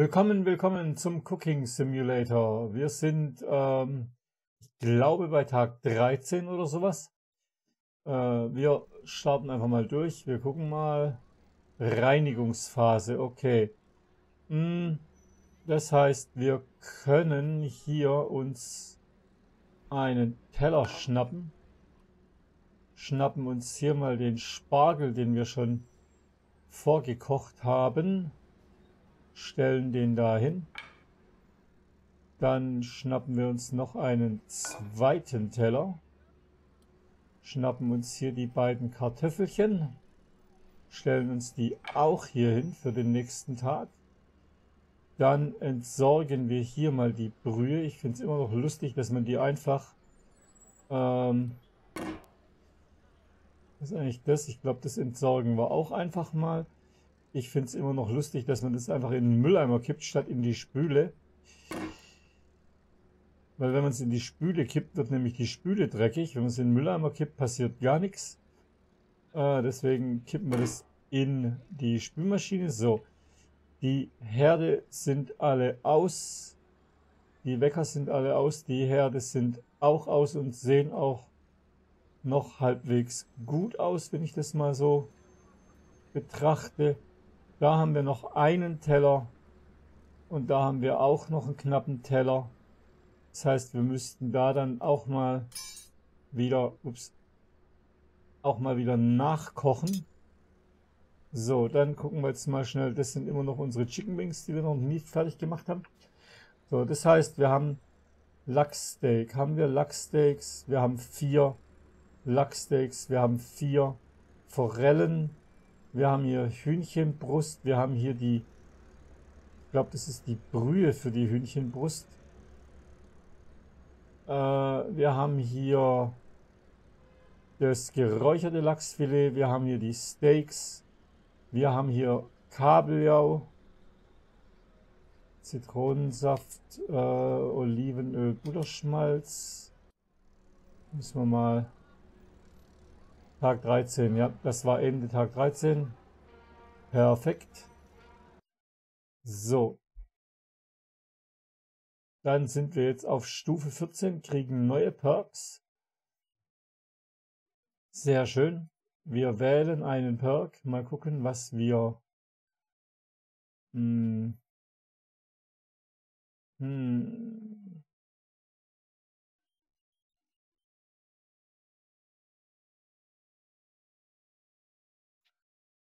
Willkommen zum Cooking Simulator. Wir sind, ich glaube, bei Tag 13 oder sowas. Wir starten einfach mal durch. Wir gucken mal. Reinigungsphase, okay. Das heißt, wir können hier uns einen Teller schnappen. Schnappen uns hier mal den Spargel, den wir schon vorgekocht haben. Stellen den da hin. Dann schnappen wir uns noch einen zweiten Teller. Schnappen uns hier die beiden Kartoffelchen. Stellen uns die auch hier hin für den nächsten Tag. Dann entsorgen wir hier mal die Brühe. Ich finde es immer noch lustig, dass man die einfach... was ist eigentlich das? Ich glaube, das entsorgen wir auch einfach mal. Ich finde es immer noch lustig, dass man das einfach in den Mülleimer kippt, statt in die Spüle. Weil wenn man es in die Spüle kippt, wird nämlich die Spüle dreckig. Wenn man es in den Mülleimer kippt, passiert gar nichts. Deswegen kippen wir das in die Spülmaschine. So, die Herde sind alle aus. Die Wecker sind alle aus. Die Herde sind auch aus und sehen auch noch halbwegs gut aus, wenn ich das mal so betrachte. Da haben wir noch einen Teller und da haben wir auch noch einen knappen Teller. Das heißt, wir müssten da dann auch mal wieder nachkochen. So, dann gucken wir jetzt mal schnell. Das sind immer noch unsere Chicken Wings, die wir noch nicht fertig gemacht haben. So, das heißt, wir haben Lachssteak. Haben wir Lachssteaks? Wir haben 4 Lachssteaks. Wir haben 4 Forellen. Wir haben hier Hühnchenbrust, wir haben hier die, ich glaube, das ist die Brühe für die Hühnchenbrust. Wir haben hier das geräucherte Lachsfilet, wir haben hier die Steaks, wir haben hier Kabeljau, Zitronensaft, Olivenöl, Butterschmalz. Müssen wir mal... Tag 13, ja, das war eben der Tag 13. Perfekt. So. Dann sind wir jetzt auf Stufe 14, kriegen neue Perks. Sehr schön. Wir wählen einen Perk. Mal gucken, was wir...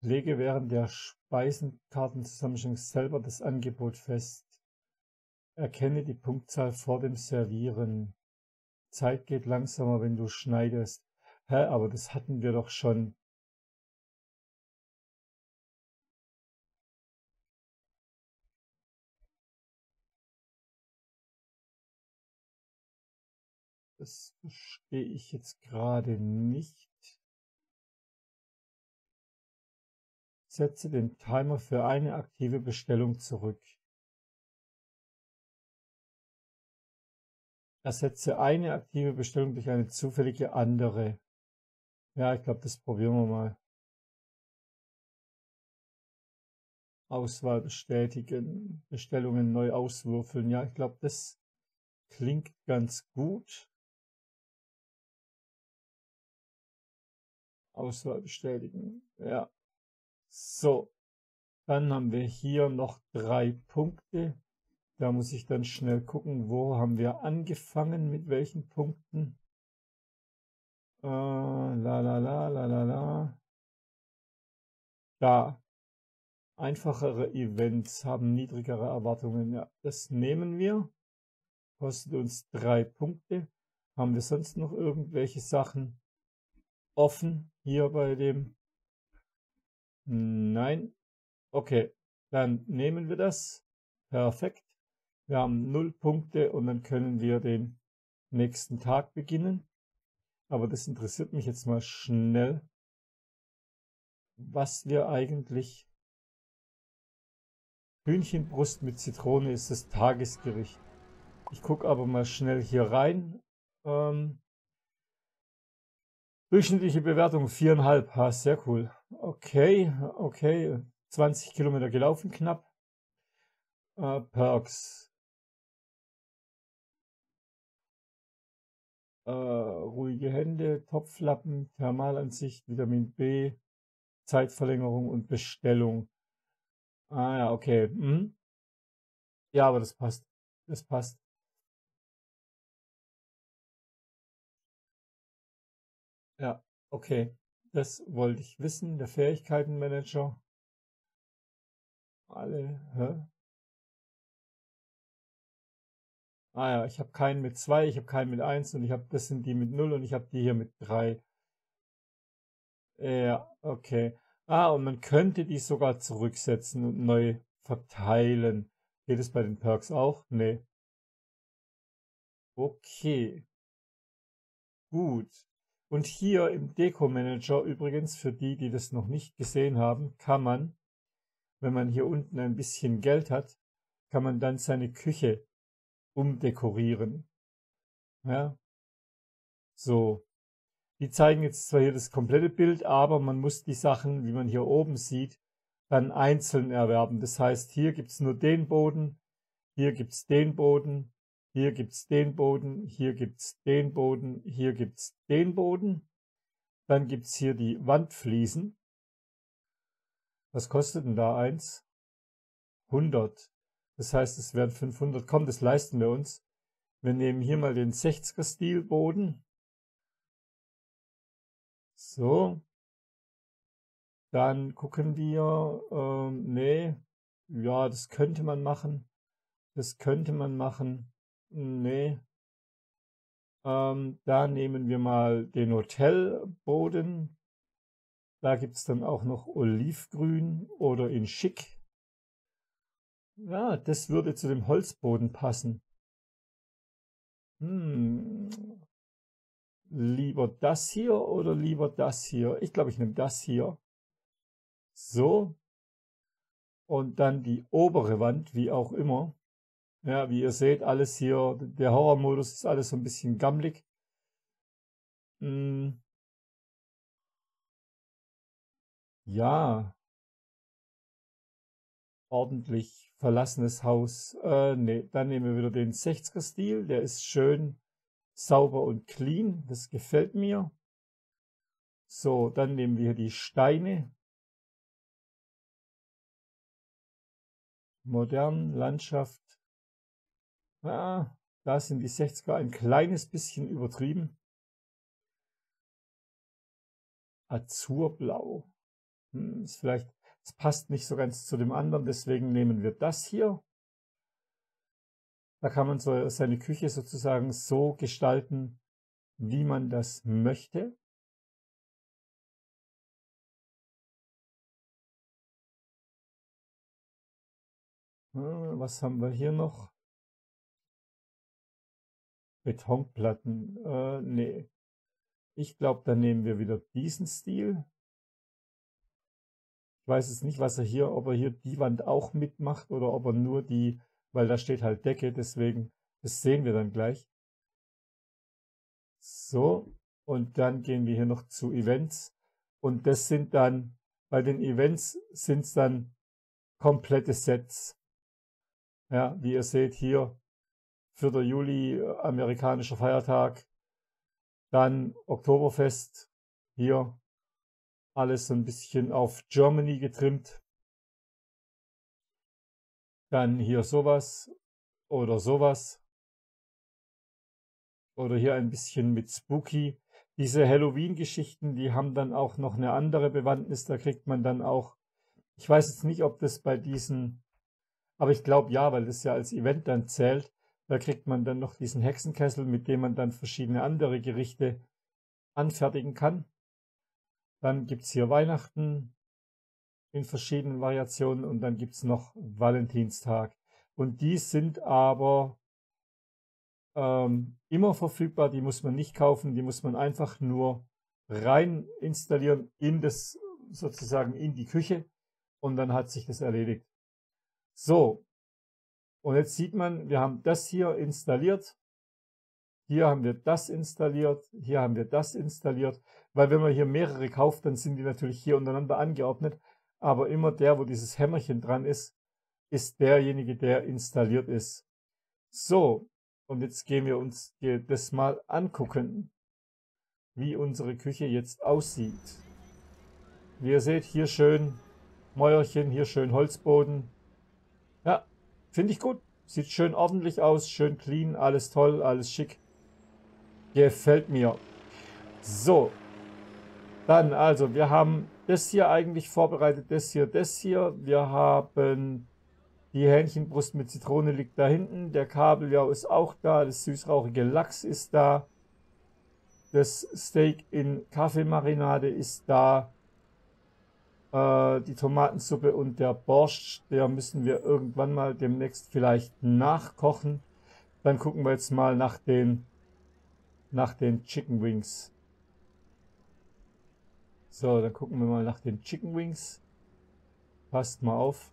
Lege während der Speisenkartenzusammenstellung selber das Angebot fest. Erkenne die Punktzahl vor dem Servieren. Zeit geht langsamer, wenn du schneidest. Hä, aber das hatten wir doch schon. Das verstehe ich jetzt gerade nicht. Setze den Timer für eine aktive Bestellung zurück. Ersetze eine aktive Bestellung durch eine zufällige andere. Ja, ich glaube, das probieren wir mal. Auswahl bestätigen, Bestellungen neu auswürfeln. Ja, ich glaube, das klingt ganz gut. Auswahl bestätigen, ja. So, dann haben wir hier noch 3 Punkte. Da muss ich dann schnell gucken, wo haben wir angefangen, mit welchen Punkten. Da. Einfachere Events haben niedrigere Erwartungen. Ja, das nehmen wir. Kostet uns 3 Punkte. Haben wir sonst noch irgendwelche Sachen offen hier bei dem? Nein. Okay, dann nehmen wir das. Perfekt. Wir haben 0 Punkte und dann können wir den nächsten Tag beginnen. Aber das interessiert mich jetzt mal schnell, was wir eigentlich... Hühnchenbrust mit Zitrone ist das Tagesgericht. Ich gucke aber mal schnell hier rein. Durchschnittliche Bewertung 4,5. Ha, sehr cool. Okay, 20 Kilometer gelaufen knapp. Perks. Ruhige Hände, Topflappen, Thermalansicht, Vitamin B, Zeitverlängerung und Bestellung. Ah ja, okay. Hm. Ja, aber das passt. Das passt. Ja, okay. Das wollte ich wissen. Der Fähigkeitenmanager. Alle. Hä? Ah ja, ich habe keinen mit 2, ich habe keinen mit 1 und ich habe, das sind die mit 0 und ich habe die hier mit 3. Ja, okay. Ah, und man könnte die sogar zurücksetzen und neu verteilen. Geht es bei den Perks auch? Nee. Okay. Gut. Und hier im Deko-Manager übrigens, für die, die das noch nicht gesehen haben, kann man, wenn man hier unten ein bisschen Geld hat, kann man dann seine Küche umdekorieren. Ja. So. Die zeigen jetzt zwar hier das komplette Bild, aber man muss die Sachen, wie man hier oben sieht, dann einzeln erwerben. Das heißt, hier gibt es nur den Boden, hier gibt es den Boden, hier gibt es den Boden, hier gibt es den Boden, hier gibt es den Boden. Dann gibt es hier die Wandfliesen. Was kostet denn da eins? 100. Das heißt, es werden 500. Komm, das leisten wir uns. Wir nehmen hier mal den 60er-Stil-Boden. So. Dann gucken wir. Nee. Ja, das könnte man machen. Das könnte man machen. Nee. Da nehmen wir mal den Hotelboden. Da gibt es dann auch noch Olivgrün oder in Schick. Ja, das würde zu dem Holzboden passen. Lieber das hier oder lieber das hier? Ich glaube, ich nehme das hier. So. Und dann die obere Wand, wie auch immer. Ja, wie ihr seht, alles hier, der Horrormodus ist alles so ein bisschen gammelig. Ja. Ordentlich. Verlassenes Haus. Nee, dann nehmen wir wieder den 60er-Stil. Der ist schön sauber und clean. Das gefällt mir. So, dann nehmen wir hier die Steine. Modern, Landschaft. Ah, da sind die 60er ein kleines bisschen übertrieben. Azurblau. Ist vielleicht... Es passt nicht so ganz zu dem anderen, deswegen nehmen wir das hier. Da kann man so seine Küche sozusagen so gestalten, wie man das möchte. Was haben wir hier noch? Betonplatten. Nee. Ich glaube, dann nehmen wir wieder diesen Stil. Ich weiß jetzt nicht, was er hier, ob er hier die Wand auch mitmacht oder ob er nur die, weil da steht halt Decke, deswegen, das sehen wir dann gleich. So, und dann gehen wir hier noch zu Events. Und das sind dann, bei den Events sind es dann komplette Sets. Ja, wie ihr seht hier, 4. Juli, amerikanischer Feiertag, dann Oktoberfest, hier. Alles so ein bisschen auf Germany getrimmt. Dann hier sowas oder sowas. Oder hier ein bisschen mit Spooky. Diese Halloween-Geschichten, die haben dann auch noch eine andere Bewandtnis. Da kriegt man dann auch, ich weiß jetzt nicht, ob das bei diesen, aber ich glaube ja, weil das ja als Event dann zählt. Da kriegt man dann noch diesen Hexenkessel, mit dem man dann verschiedene andere Gerichte anfertigen kann. Dann gibt es hier Weihnachten in verschiedenen Variationen und dann gibt es noch Valentinstag. Und die sind aber immer verfügbar, die muss man nicht kaufen, die muss man einfach nur rein installieren in das, sozusagen in die Küche und dann hat sich das erledigt. So, und jetzt sieht man, wir haben das hier installiert. Hier haben wir das installiert, hier haben wir das installiert, weil wenn man hier mehrere kauft, dann sind die natürlich hier untereinander angeordnet, aber immer der, wo dieses Hämmerchen dran ist, ist derjenige, der installiert ist. So, und jetzt gehen wir uns das mal angucken, wie unsere Küche jetzt aussieht. Wie ihr seht, hier schön Mäuerchen, hier schön Holzboden. Ja, finde ich gut. Sieht schön ordentlich aus, schön clean, alles toll, alles schick. Gefällt mir. So, dann also, wir haben das hier eigentlich vorbereitet, das hier, das hier. Wir haben die Hähnchenbrust mit Zitrone liegt da hinten, der Kabeljau ist auch da, das süßrauchige Lachs ist da, das Steak in Kaffeemarinade ist da, die Tomatensuppe und der Borscht, der müssen wir irgendwann mal demnächst vielleicht nachkochen. Dann gucken wir jetzt mal nach den Chicken Wings. So, dann gucken wir mal nach den Chicken Wings. Passt mal auf.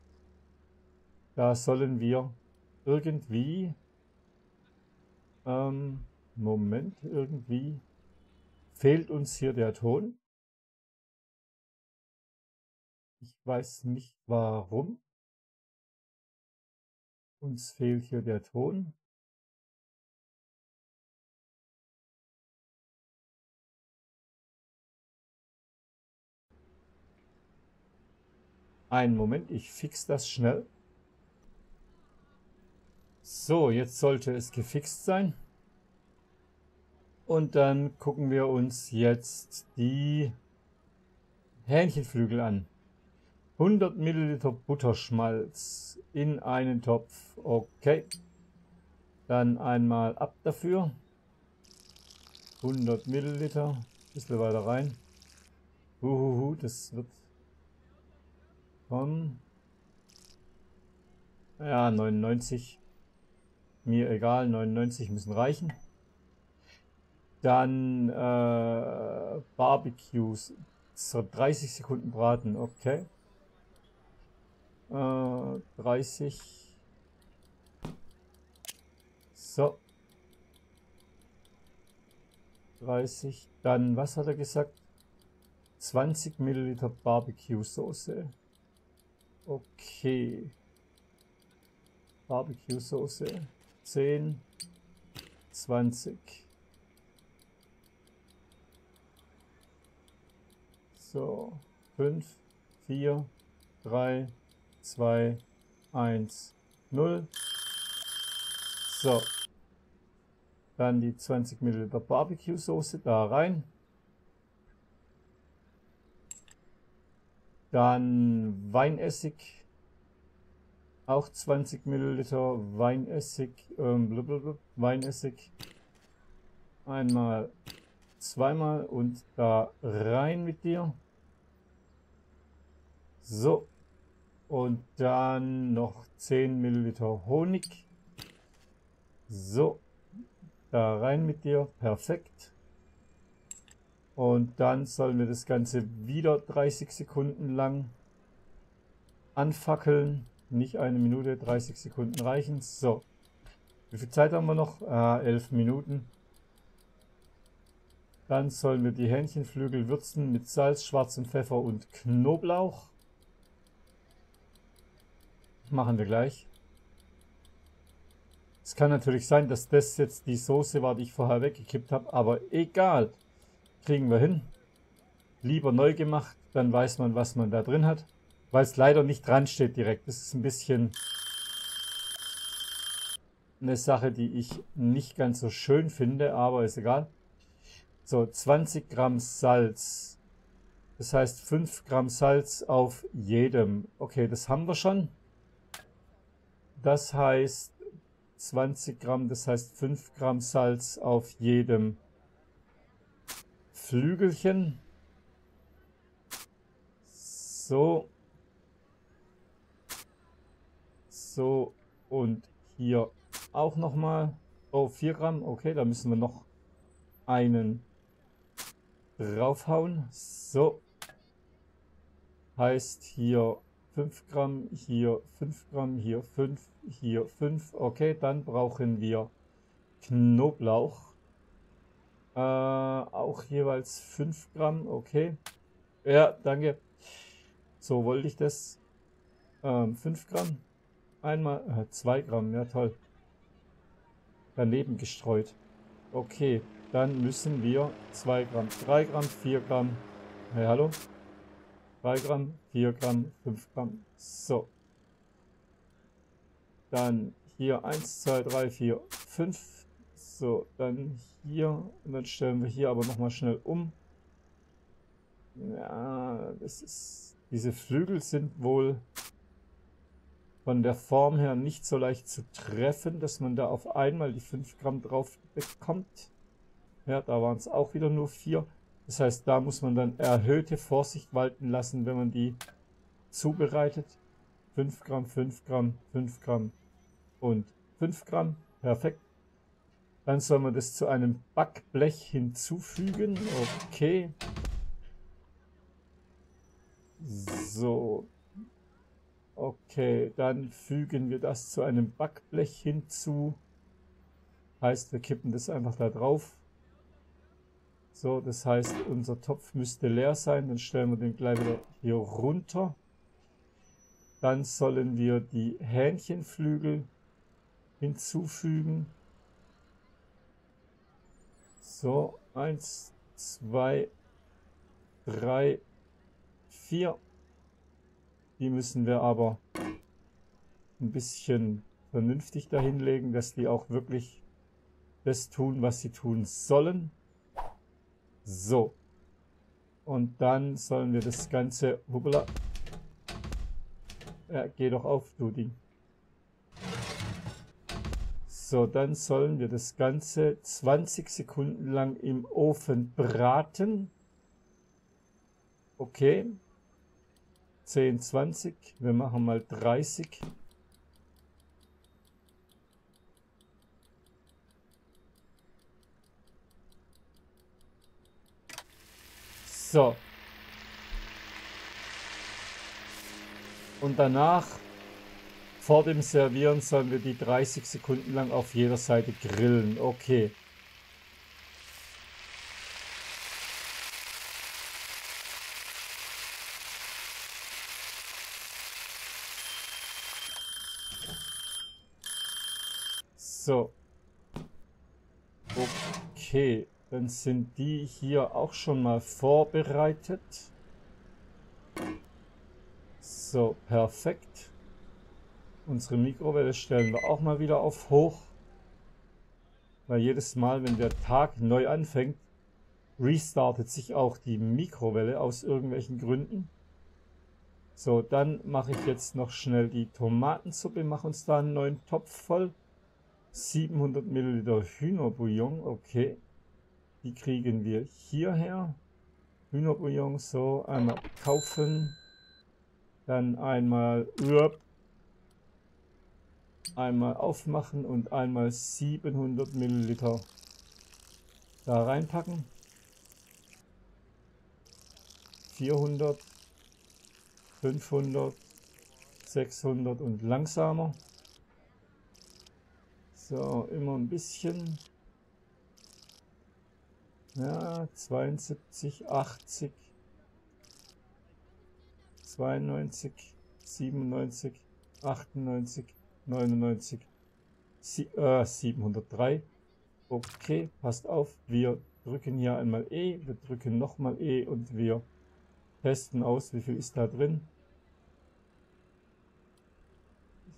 Da sollen wir irgendwie, Moment, irgendwie fehlt uns hier der Ton. Ich weiß nicht warum. Uns fehlt hier der Ton. Einen Moment, ich fixe das schnell. So, jetzt sollte es gefixt sein. Und dann gucken wir uns jetzt die Hähnchenflügel an. 100 Milliliter Butterschmalz in einen Topf. Okay. Dann einmal ab dafür. 100 Milliliter. Ein bisschen weiter rein. Uhuhu, das wird... Ja, 99. Mir egal, 99 müssen reichen. Dann Barbecues. 30 Sekunden braten, okay. 30. So. 30. Dann, was hat er gesagt? 20 Milliliter Barbecue-Soße. Okay. Barbecue-Soße. 10, 20. So, 5, 4, 3, 2, 1, 0. So. Dann die 20 Milliliter Barbecue-Soße da rein. Dann Weinessig. Auch 20 Milliliter Weinessig, Weinessig einmal, zweimal und da rein mit dir. So, und dann noch 10 Milliliter Honig. So, da rein mit dir, perfekt. Und dann sollen wir das Ganze wieder 30 Sekunden lang anfackeln. Nicht eine Minute, 30 Sekunden reichen. So, wie viel Zeit haben wir noch? 11 Minuten. Dann sollen wir die Hähnchenflügel würzen mit Salz, schwarzem Pfeffer und Knoblauch. Machen wir gleich. Es kann natürlich sein, dass das jetzt die Soße war, die ich vorher weggekippt habe, aber egal. Kriegen wir hin. Lieber neu gemacht, dann weiß man, was man da drin hat. Weil es leider nicht dran steht direkt. Das ist ein bisschen eine Sache, die ich nicht ganz so schön finde, aber ist egal. So, 20 Gramm Salz. Das heißt 5 Gramm Salz auf jedem. Okay, das haben wir schon. Das heißt 20 Gramm, das heißt 5 Gramm Salz auf jedem Flügelchen. So. So, und hier auch nochmal. Oh, 4 Gramm. Okay, da müssen wir noch einen draufhauen. So. Heißt hier 5 Gramm, hier 5 Gramm, hier 5, hier 5. Okay, dann brauchen wir Knoblauch. Auch jeweils 5 Gramm. Okay. Ja, danke. So wollte ich das. 5 Gramm. Einmal 2 Gramm, ja toll. Daneben gestreut. Okay, dann müssen wir 2 Gramm, 3 Gramm, 4 Gramm. Hey, hallo? 3 Gramm, 4 Gramm, 5 Gramm. So. Dann hier 1, 2, 3, 4, 5. So, dann hier. Und dann stellen wir hier aber nochmal schnell um. Ja, das ist. Diese Flügel sind wohl von der Form her nicht so leicht zu treffen, dass man da auf einmal die 5 Gramm drauf bekommt. Ja, da waren es auch wieder nur 4. Das heißt, da muss man dann erhöhte Vorsicht walten lassen, wenn man die zubereitet. 5 Gramm, 5 Gramm, 5 Gramm und 5 Gramm. Perfekt. Dann soll man das zu einem Backblech hinzufügen. Okay. So. Okay, dann fügen wir das zu einem Backblech hinzu. Heißt, wir kippen das einfach da drauf. So, das heißt, unser Topf müsste leer sein. Dann stellen wir den gleich wieder hier runter. Dann sollen wir die Hähnchenflügel hinzufügen. So, 1, 2, 3, 4. Die müssen wir aber ein bisschen vernünftig dahinlegen, dass die auch wirklich das tun, was sie tun sollen. So. Und dann sollen wir das Ganze... Hoppla. Ja, geh doch auf, du Ding. So, dann sollen wir das Ganze 20 Sekunden lang im Ofen braten. Okay. 10, 20, wir machen mal 30. So. Und danach, vor dem Servieren, sollen wir die 30 Sekunden lang auf jeder Seite grillen. Okay. So, okay, dann sind die hier auch schon mal vorbereitet. So, perfekt. Unsere Mikrowelle stellen wir auch mal wieder auf hoch. Weil jedes Mal, wenn der Tag neu anfängt, restartet sich auch die Mikrowelle aus irgendwelchen Gründen. So, dann mache ich jetzt noch schnell die Tomatensuppe, mache uns da einen neuen Topf voll. 700 Milliliter Hühnerbouillon, okay. Die kriegen wir hierher. Hühnerbouillon, so, einmal kaufen. Dann einmal aufmachen und einmal 700 Milliliter da reinpacken. 400, 500, 600 und langsamer. So, immer ein bisschen. Ja, 72, 80, 92, 97, 98, 99, 703. Okay, passt auf. Wir drücken hier einmal E, wir drücken nochmal E und wir testen aus, wie viel ist da drin.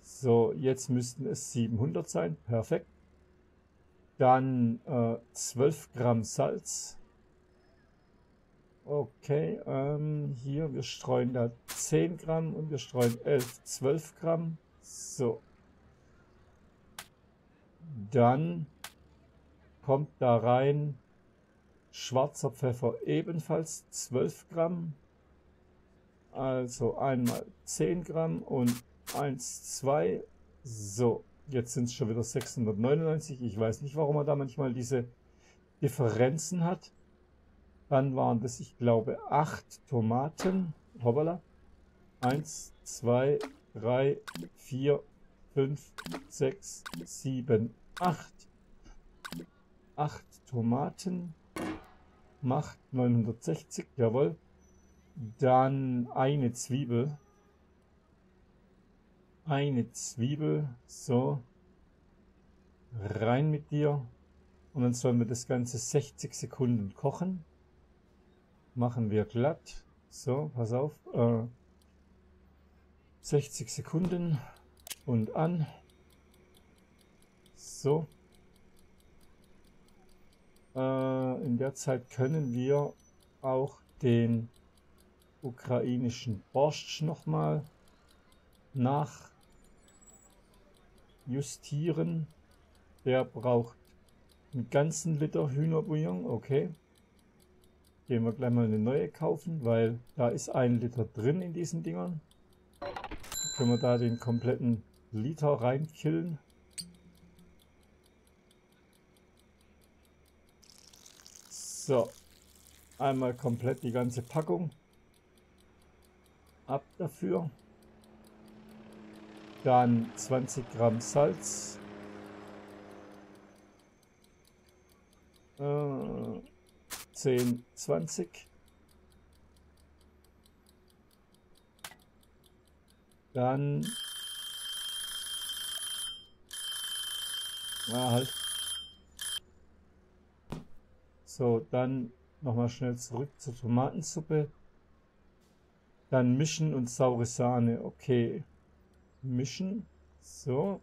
So, jetzt müssten es 700 sein. Perfekt. Dann 12 Gramm Salz. Okay, hier, wir streuen da 10 Gramm und wir streuen 11, 12 Gramm. So. Dann kommt da rein schwarzer Pfeffer ebenfalls 12 Gramm. Also einmal 10 Gramm und 1, 2, so, jetzt sind es schon wieder 699, ich weiß nicht, warum man da manchmal diese Differenzen hat. Dann waren das, ich glaube, 8 Tomaten, hoppala, 1, 2, 3, 4, 5, 6, 7, 8, 8 Tomaten, macht 960, jawohl, dann eine Zwiebel. eine Zwiebel, so, rein mit dir. Und dann sollen wir das Ganze 60 Sekunden kochen. Machen wir glatt. So, pass auf. 60 Sekunden und an. So. In der Zeit können wir auch den ukrainischen Borscht nochmal nachjustieren. Der braucht einen ganzen Liter Hühnerbouillon. Okay. Gehen wir gleich mal eine neue kaufen, weil da ist ein Liter drin in diesen Dingern. Können wir da den kompletten Liter reinkillen. So, einmal komplett die ganze Packung. Ab dafür. Dann 20 Gramm Salz. Dann na halt. So, dann nochmal schnell zurück zur Tomatensuppe. Dann mischen und saure Sahne. Okay. Mischen. So.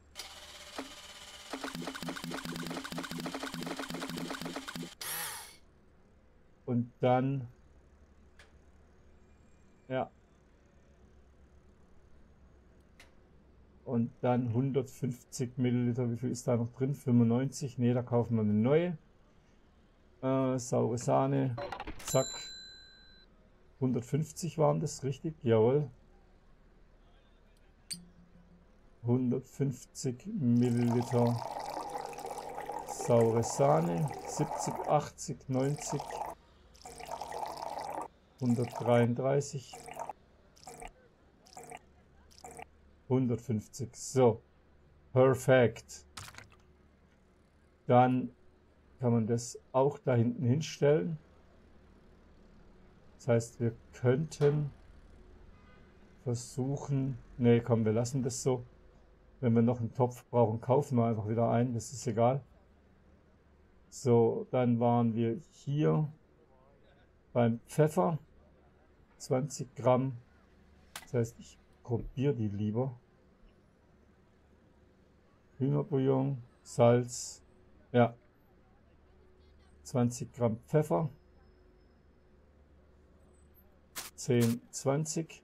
Und dann, ja. Und dann 150 Milliliter. Wie viel ist da noch drin? 95. Ne, da kaufen wir eine neue. Saure Sahne, zack, 150 waren das, richtig, jawohl, 150 Milliliter saure Sahne, 70, 80, 90, 133, 150, so, perfekt, dann kann man das auch da hinten hinstellen. Das heißt, wir könnten versuchen, nee, komm, wir lassen das so. Wenn wir noch einen Topf brauchen, kaufen wir einfach wieder einen, das ist egal. So, dann waren wir hier beim Pfeffer, 20 Gramm. Das heißt, ich probiere die lieber. Hühnerbouillon, Salz, ja. 20 Gramm Pfeffer, 10, 20,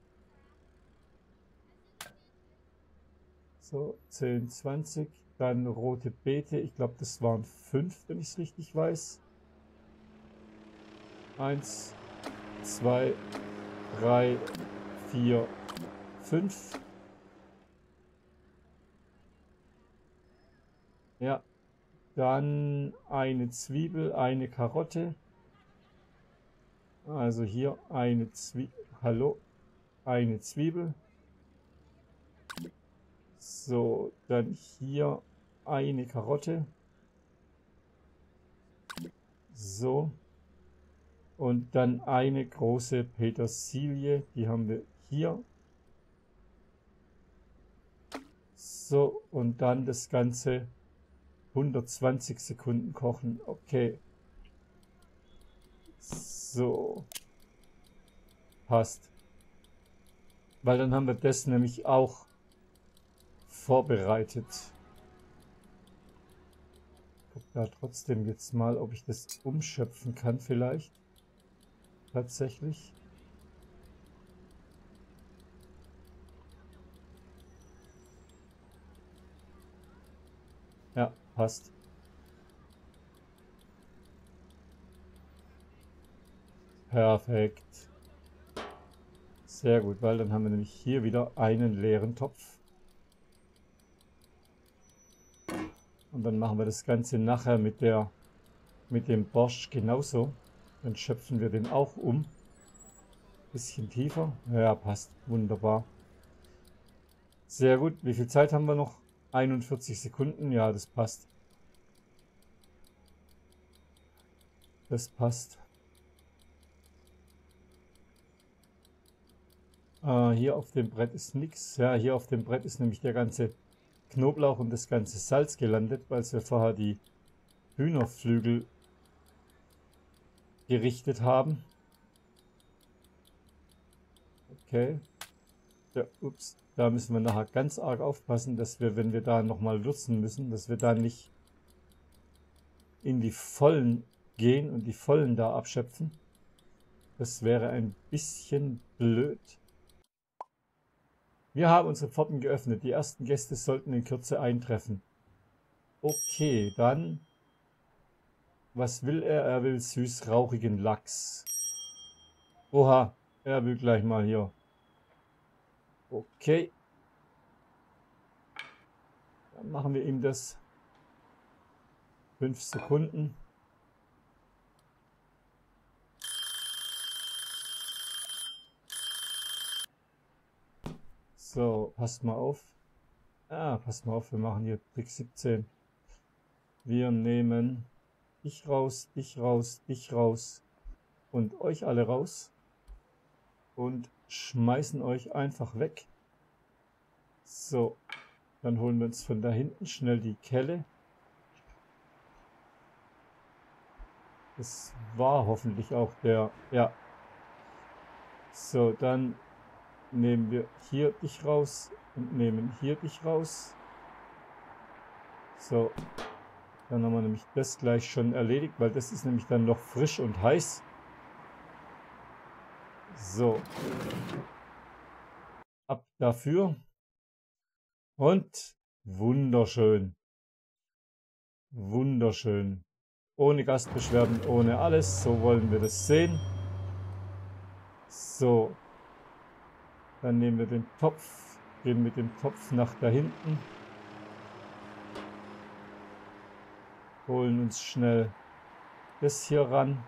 so 10, 20, dann rote Beete, ich glaube das waren 5, wenn ich es richtig weiß, 1, 2, 3, 4, 5, ja. Dann eine Zwiebel, eine Karotte. Also hier eine Zwiebel. Hallo. Eine Zwiebel. So, dann hier eine Karotte. So. Und dann eine große Petersilie. Die haben wir hier. So, und dann das Ganze 120 Sekunden kochen, okay. So. Passt. Weil dann haben wir das nämlich auch vorbereitet. Guck da trotzdem jetzt mal, ob ich das umschöpfen kann vielleicht. Tatsächlich. Ja. Passt. Perfekt. Sehr gut, weil dann haben wir nämlich hier wieder einen leeren Topf. Und dann machen wir das Ganze nachher mit dem Borscht genauso. Dann schöpfen wir den auch um. Bisschen tiefer. Ja, passt. Wunderbar. Sehr gut. Wie viel Zeit haben wir noch? 41 Sekunden, ja, das passt. Das passt. Hier auf dem Brett ist nichts. Ja, hier auf dem Brett ist nämlich der ganze Knoblauch und das ganze Salz gelandet, weil wir vorher die Hühnerflügel gerichtet haben. Okay. Ja, ups. Da müssen wir nachher ganz arg aufpassen, dass wir, wenn wir da nochmal würzen müssen, dass wir da nicht in die Vollen gehen und die Vollen da abschöpfen. Das wäre ein bisschen blöd. Wir haben unsere Pforten geöffnet. Die ersten Gäste sollten in Kürze eintreffen. Okay, dann... Was will er? Er will süß-raurigen Lachs. Oha, er will gleich mal hier. Okay. Dann machen wir ihm das. 5 Sekunden. So, passt mal auf. Ah, passt mal auf, wir machen hier Trick 17. Wir nehmen... Dich raus, dich raus, dich raus und euch alle raus und schmeißen euch einfach weg. So, dann holen wir uns von da hinten schnell die Kelle. Das war hoffentlich auch der, ja. So, dann nehmen wir hier dich raus und nehmen hier dich raus. So. Dann haben wir nämlich das gleich schon erledigt, weil das ist nämlich dann noch frisch und heiß. So. Ab dafür. Und wunderschön. Wunderschön. Ohne Gastbeschwerden, ohne alles. So wollen wir das sehen. So. Dann nehmen wir den Topf. Gehen mit dem Topf nach da hinten. Holen uns schnell das hier ran.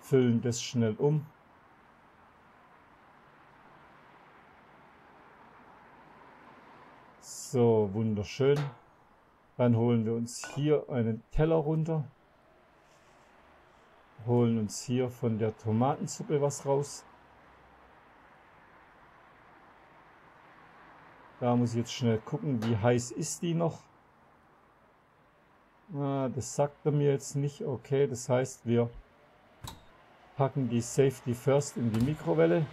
Füllen das schnell um. So, wunderschön. Dann holen wir uns hier einen Teller runter. Holen uns hier von der Tomatensuppe was raus. Da muss ich jetzt schnell gucken, wie heiß ist die noch. Ah, das sagt er mir jetzt nicht. Okay, das heißt, wir packen die Safety First in die Mikrowelle.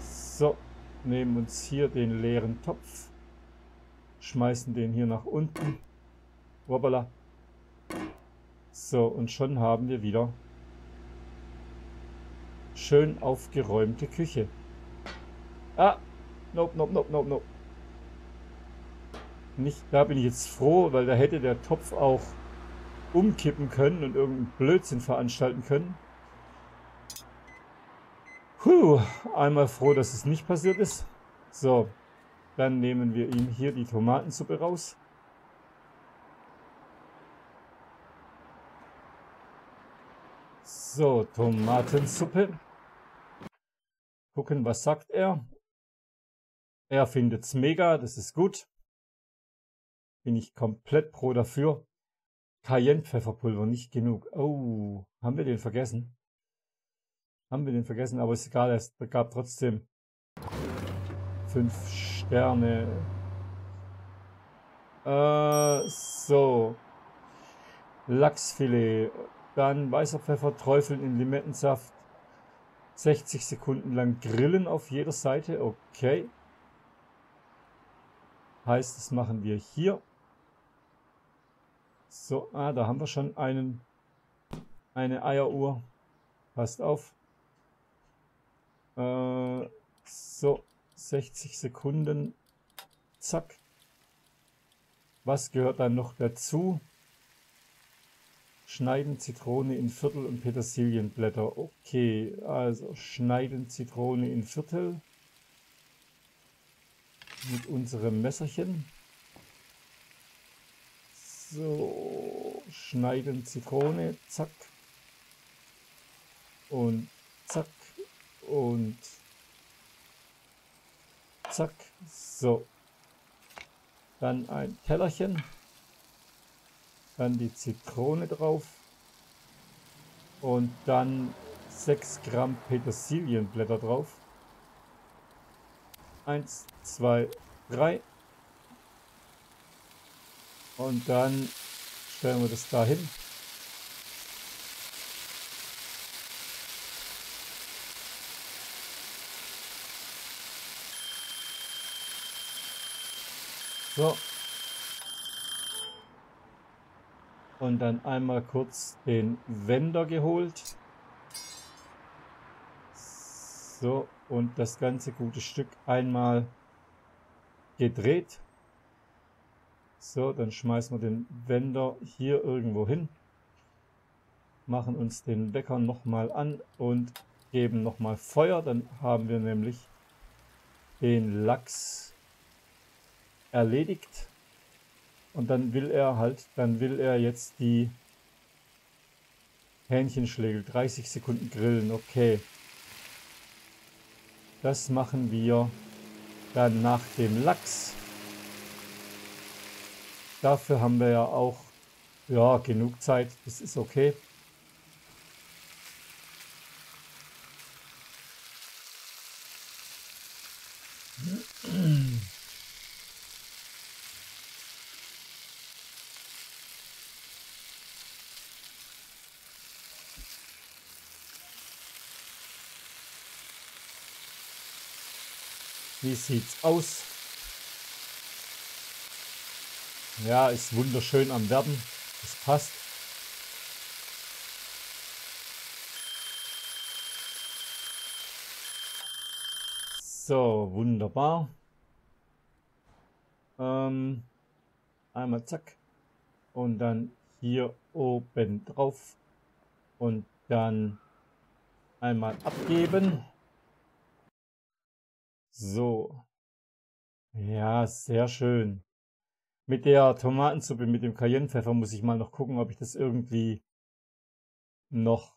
So, nehmen uns hier den leeren Topf. Schmeißen den hier nach unten. Hoppala. So, und schon haben wir wieder schön aufgeräumte Küche. Ah, nope, nope, nope, nope, nope. Nicht, da bin ich jetzt froh, weil da hätte der Topf auch umkippen können und irgendeinen Blödsinn veranstalten können. Puh, einmal froh, dass es nicht passiert ist. So, dann nehmen wir ihm hier die Tomatensuppe raus. So, Tomatensuppe. Gucken, was sagt er? Er findet's mega, das ist gut. Bin ich komplett pro dafür. Cayenne-Pfefferpulver, nicht genug. Oh, haben wir den vergessen? Haben wir den vergessen, aber ist egal, es gab trotzdem 5 Sterne. So. Lachsfilet, dann weißer Pfeffer, Träufeln in Limettensaft. 60 Sekunden lang grillen auf jeder Seite, okay. Heißt, das machen wir hier. So, ah, da haben wir schon eine Eieruhr. Passt auf. So, 60 Sekunden. Zack. Was gehört dann noch dazu? Schneiden Zitrone in Viertel und Petersilienblätter. Okay, also schneiden Zitrone in Viertel. Mit unserem Messerchen. So, schneiden Zitrone, zack. Und zack. Und zack. So. Dann ein Tellerchen. Dann die Zitrone drauf. Und dann 6 Gramm Petersilienblätter drauf. 1, 2, 3. Und dann stellen wir das da hin. So. Und dann einmal kurz den Wender geholt. So, und das ganze gute Stück einmal gedreht. So, dann schmeißen wir den Wender hier irgendwo hin. Machen uns den Bäcker nochmal an und geben nochmal Feuer. Dann haben wir nämlich den Lachs erledigt. Und dann will er jetzt die Hähnchenschlägel 30 Sekunden grillen. Okay. Das machen wir dann nach dem Lachs. Dafür haben wir ja auch genug Zeit. Das ist okay. Wie sieht's aus? Ja, ist wunderschön am Werden. Das passt. So, wunderbar. Einmal zack. Und dann hier oben drauf. Und dann einmal abgeben. So, ja, sehr schön. Mit der Tomatensuppe, mit dem Cayennepfeffer muss ich mal noch gucken, ob ich das irgendwie noch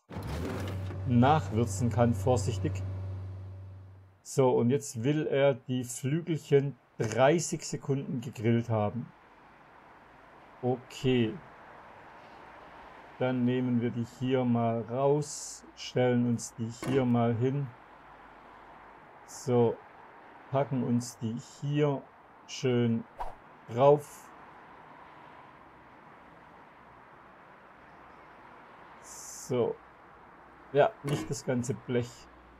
nachwürzen kann, vorsichtig. So, und jetzt will er die Flügelchen 30 Sekunden gegrillt haben. Okay, dann nehmen wir die hier mal raus, stellen uns die hier mal hin. So. Packen uns die hier schön drauf. So. Ja, nicht das ganze Blech.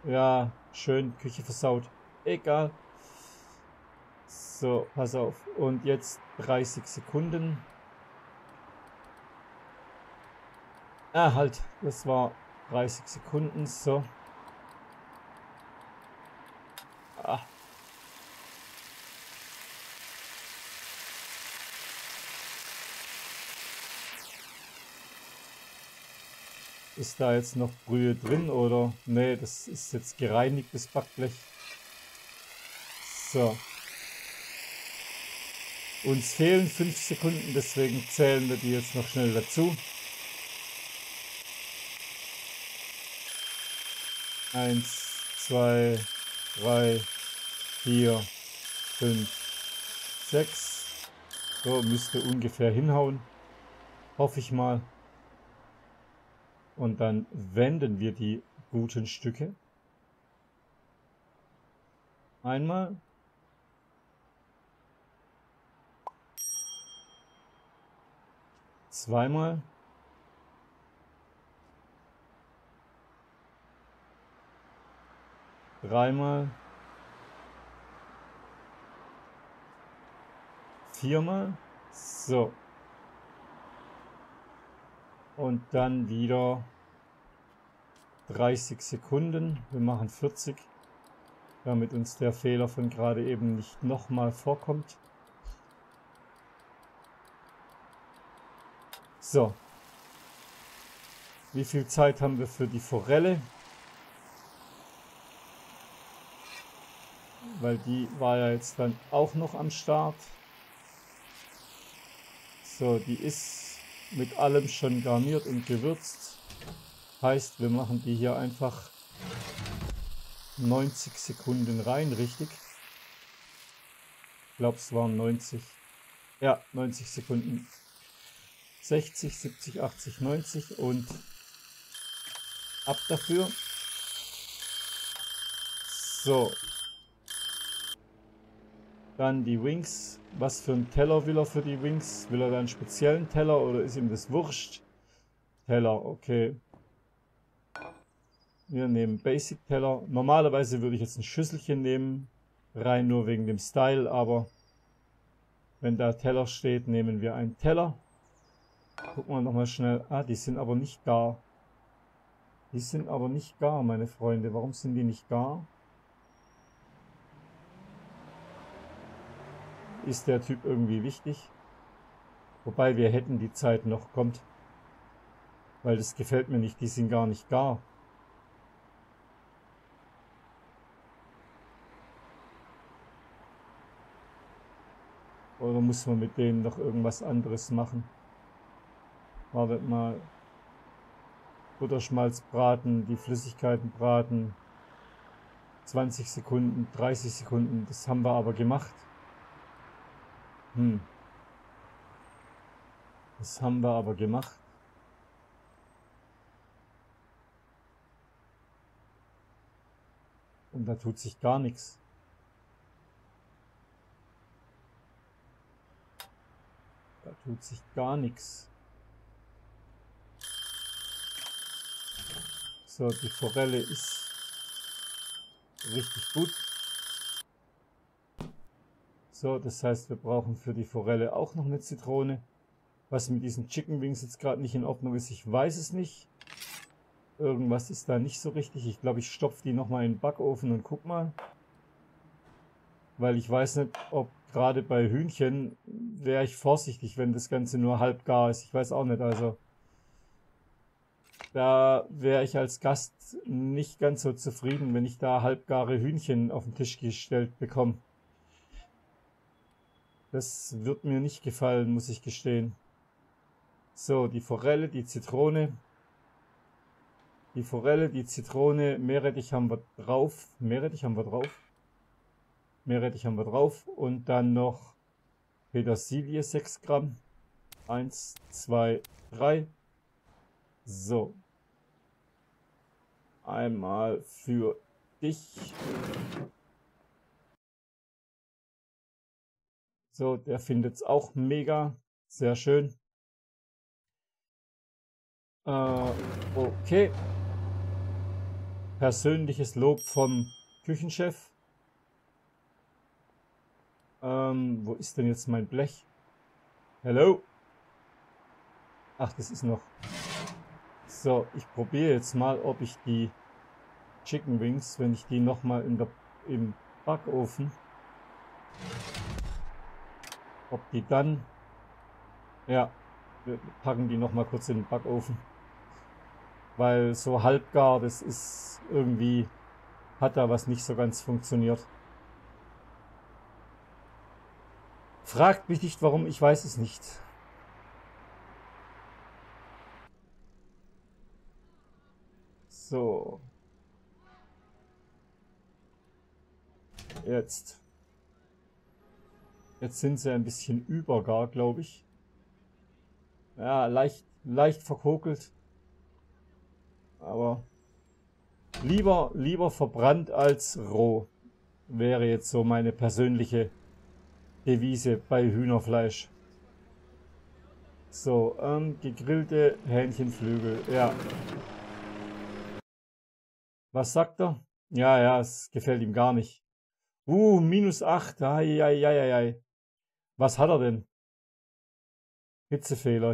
Ja, schön, Küche versaut. Egal. So, pass auf. Und jetzt 30 Sekunden. Ah, halt. Das war 30 Sekunden. So. Ah. Ist da jetzt noch Brühe drin oder? Nee, das ist jetzt gereinigtes Backblech. So. Uns fehlen 5 Sekunden, deswegen zählen wir die jetzt noch schnell dazu. 1, 2, 3, 4, 5, 6. So, müsste ungefähr hinhauen. Hoffe ich mal. Und dann wenden wir die guten Stücke. Einmal. Zweimal. Dreimal. Viermal. So. Und dann wieder 30 Sekunden. Wir machen 40, damit uns der Fehler von gerade eben nicht nochmal vorkommt. So. Wie viel Zeit haben wir für die Forelle? Weil die war ja jetzt dann auch noch am Start. So, die ist mit allem schon garniert und gewürzt. Heißt, wir machen die hier einfach 90 Sekunden rein, richtig? Ich glaube, es waren 90. Ja, 90 Sekunden. 60, 70, 80, 90 und Ab dafür. So. Dann die Wings. Was für einen Teller will er für die Wings? Will er da einen speziellen Teller oder ist ihm das wurscht? Teller, okay. Wir nehmen Basic Teller. Normalerweise würde ich jetzt ein Schüsselchen nehmen. Rein nur wegen dem Style, aber wenn da Teller steht, nehmen wir einen Teller. Gucken wir nochmal schnell. Ah, die sind aber nicht gar. Die sind aber nicht gar, meine Freunde. Warum sind die nicht gar? Ist der Typ irgendwie wichtig? Wobei, wir hätten die Zeit noch, kommt. Weil das gefällt mir nicht, die sind gar nicht gar. Oder muss man mit denen noch irgendwas anderes machen? Wartet mal. Butterschmalz braten, die Flüssigkeiten braten. 20 Sekunden, 30 Sekunden, das haben wir aber gemacht. Das haben wir aber gemacht. Und da tut sich gar nichts. Da tut sich gar nichts. So, die Forelle ist richtig gut. So, das heißt, wir brauchen für die Forelle auch noch eine Zitrone. Was mit diesen Chicken Wings jetzt gerade nicht in Ordnung ist, ich weiß es nicht. Irgendwas ist da nicht so richtig. Ich glaube, ich stopfe die nochmal in den Backofen und guck mal. Weil ich weiß nicht, ob gerade bei Hühnchen wäre ich vorsichtig, wenn das Ganze nur halb gar ist. Ich weiß auch nicht, also da wäre ich als Gast nicht ganz so zufrieden, wenn ich da halbgare Hühnchen auf den Tisch gestellt bekomme. Das wird mir nicht gefallen, muss ich gestehen. So, die Forelle, die Zitrone. Die Forelle, die Zitrone, Meerrettich haben wir drauf. Meerrettich haben wir drauf. Meerrettich haben wir drauf. Und dann noch Petersilie, 6 Gramm. 1, 2, 3. So. Einmal für dich. So, der findet es auch mega. Sehr schön. Okay. Persönliches Lob vom Küchenchef. Wo ist denn jetzt mein Blech? Hello? Ach, das ist noch. So, ich probiere jetzt mal, ob ich die Chicken Wings, wenn ich die nochmal im Backofen, ob die dann, ja, wir packen die nochmal kurz in den Backofen. Weil so halbgar, das ist irgendwie, hat da was nicht so ganz funktioniert. Fragt mich nicht warum, ich weiß es nicht. So. Jetzt. Jetzt sind sie ein bisschen übergar, glaube ich. Ja, leicht verkokelt. Aber lieber verbrannt als roh. Wäre jetzt so meine persönliche Devise bei Hühnerfleisch. So, gegrillte Hähnchenflügel, ja. Was sagt er? Ja, es gefällt ihm gar nicht. -8, ai. Was hat er denn? Hitzefehler.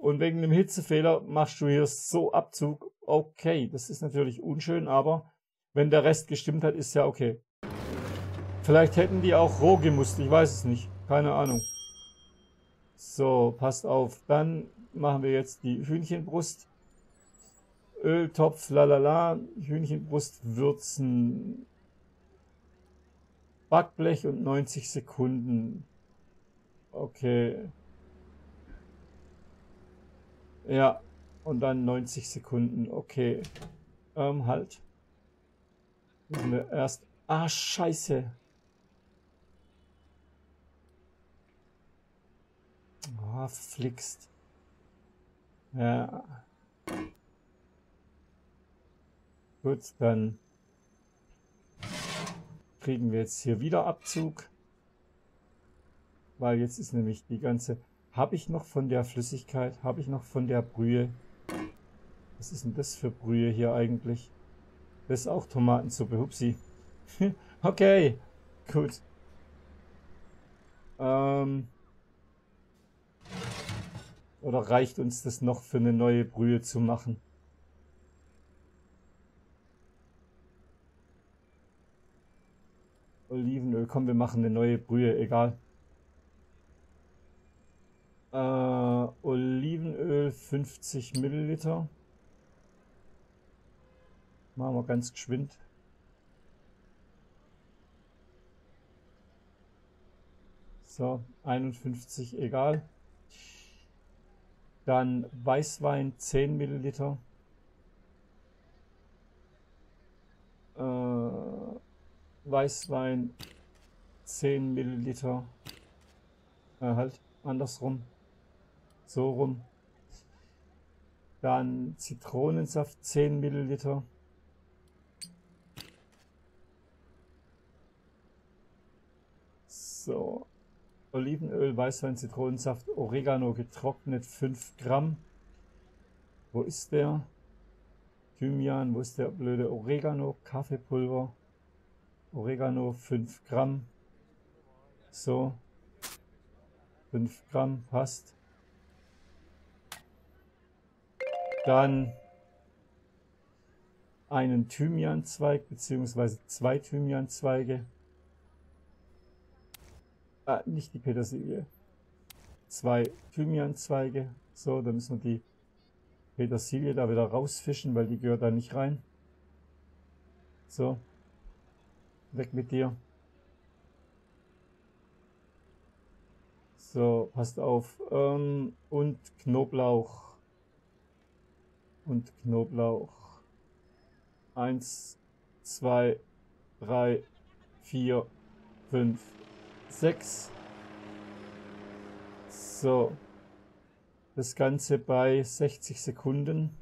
Und wegen dem Hitzefehler machst du hier so Abzug. Okay, das ist natürlich unschön, aber wenn der Rest gestimmt hat, ist ja okay. Vielleicht hätten die auch roh gemusst, ich weiß es nicht. Keine Ahnung. So, passt auf. Dann machen wir jetzt die Hühnchenbrust. Öltopf, lalala. Hühnchenbrust würzen. Backblech und 90 Sekunden. Okay. Ja, und dann 90 Sekunden, okay. Halt. Müssen wir erst... Ah, scheiße. Ah, flickst. Ja. Gut, dann kriegen wir jetzt hier wieder Abzug. Weil jetzt ist nämlich die ganze... Habe ich noch von der Flüssigkeit? Habe ich noch von der Brühe? Was ist denn das für Brühe hier eigentlich? Das ist auch Tomatensuppe, hupsi. Okay, gut. Oder reicht uns das noch für eine neue Brühe zu machen? Olivenöl, komm, wir machen eine neue Brühe, egal. Olivenöl 50 Milliliter. Machen wir ganz geschwind. So, 51, egal. Dann Weißwein 10 Milliliter. Weißwein 10 Milliliter. Halt, andersrum. So rum. Dann Zitronensaft 10 Milliliter. So, Olivenöl, Weißwein, Zitronensaft, Oregano getrocknet 5 Gramm. Wo ist der? Thymian, wo ist der blöde Oregano? Kaffeepulver, Oregano 5 Gramm. So, 5 Gramm, passt. Dann einen Thymianzweig, beziehungsweise 2 Thymianzweige. Ah, nicht die Petersilie. 2 Thymianzweige. So, da müssen wir die Petersilie da wieder rausfischen, weil die gehört da nicht rein. So. Weg mit dir. So, passt auf. Und Knoblauch. Und Knoblauch. 1, 2, 3, 4, 5, 6. So, das Ganze bei 60 Sekunden.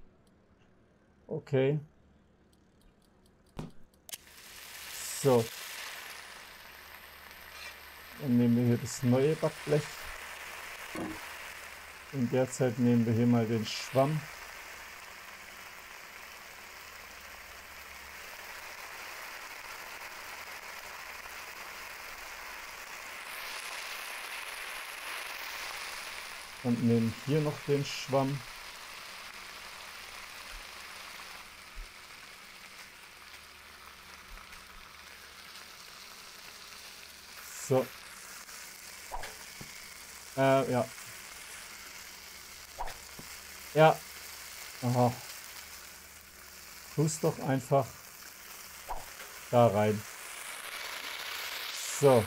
Okay. So. Dann nehmen wir hier das neue Backblech. In der Zeit nehmen wir hier mal den Schwamm. Und nehmen hier noch den Schwamm. So. Ja. Ja. Aha. Tu's doch einfach da rein. So.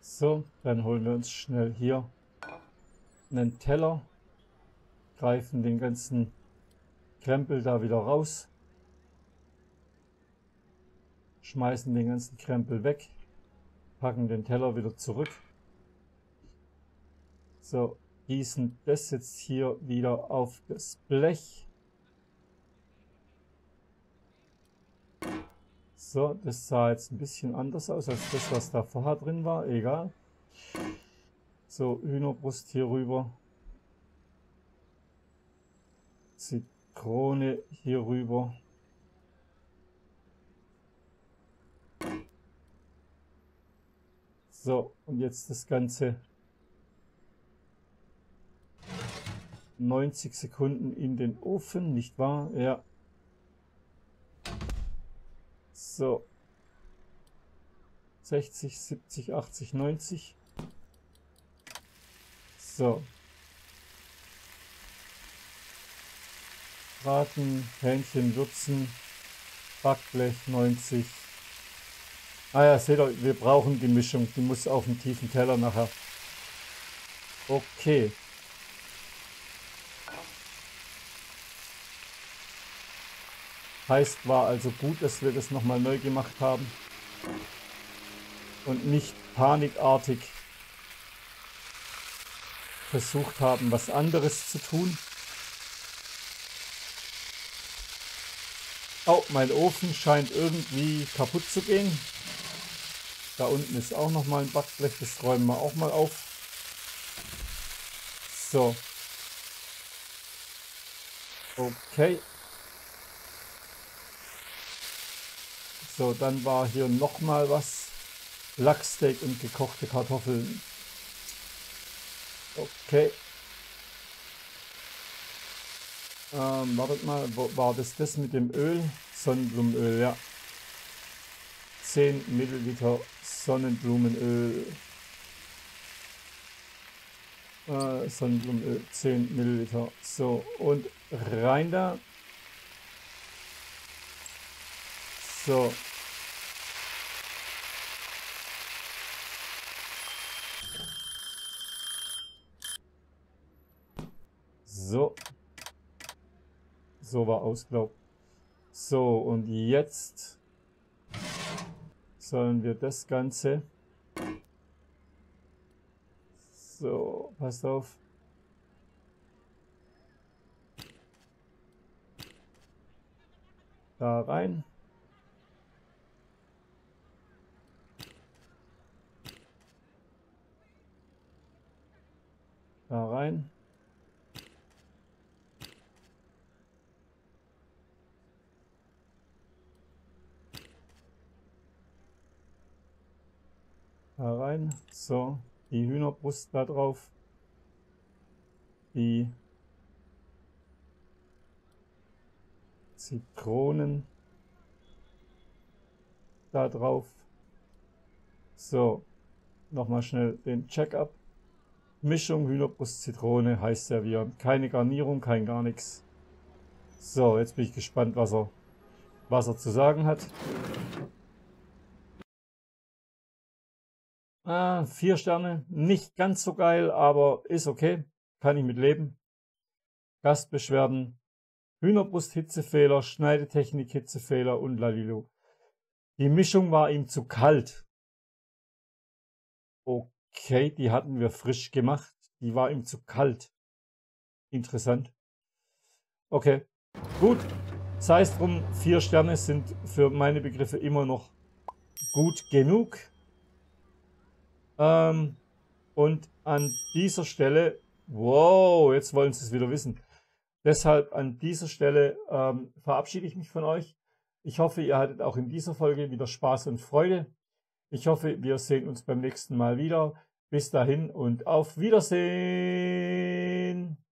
So, dann holen wir uns schnell hier einen Teller, greifen den ganzen Krempel da wieder raus, schmeißen den ganzen Krempel weg, packen den Teller wieder zurück. So, gießen das jetzt hier wieder auf das Blech. So, das sah jetzt ein bisschen anders aus, als das, was da vorher drin war. Egal. So, Hühnerbrust hier rüber. Zitrone hier rüber. So, und jetzt das Ganze 90 Sekunden in den Ofen, nicht wahr? Ja. So, 60, 70, 80, 90. So. Braten, Hähnchen, würzen, Backblech 90. Ah ja, seht ihr, wir brauchen die Mischung. Die muss auf den tiefen Teller nachher. Okay. Heißt, war also gut, dass wir das nochmal neu gemacht haben und nicht panikartig versucht haben, was anderes zu tun. Oh, mein Ofen scheint irgendwie kaputt zu gehen. Da unten ist auch nochmal ein Backblech, das räumen wir auch mal auf. So. Okay. So, dann war hier nochmal was. Lachssteak und gekochte Kartoffeln. Okay. Wartet mal, war das mit dem Öl? Sonnenblumenöl, ja. 10 Milliliter Sonnenblumenöl. Sonnenblumenöl, 10 Milliliter. So, und rein da. So. So. So war Ausglaub. So, und jetzt sollen wir das Ganze. So, passt auf. Da rein. Da rein. Da rein. So, die Hühnerbrust da drauf. Die Zitronen da drauf. So, nochmal schnell den Check-up. Mischung Hühnerbrust Zitrone heißt ja wieder. Keine Garnierung, kein gar nichts. So, jetzt bin ich gespannt, was er zu sagen hat. 4 Sterne, nicht ganz so geil, aber ist okay, kann ich mit leben. Gastbeschwerden, Hühnerbrust Hitzefehler, Schneidetechnik Hitzefehler und lalilo. Die Mischung war ihm zu kalt. Okay, die hatten wir frisch gemacht, die war ihm zu kalt. Interessant. Okay, gut, sei es drum, 4 Sterne sind für meine Begriffe immer noch gut genug. Und an dieser Stelle, wow, jetzt wollen Sie es wieder wissen. Deshalb an dieser Stelle verabschiede ich mich von euch. Ich hoffe, ihr hattet auch in dieser Folge wieder Spaß und Freude. Ich hoffe, wir sehen uns beim nächsten Mal wieder. Bis dahin und auf Wiedersehen.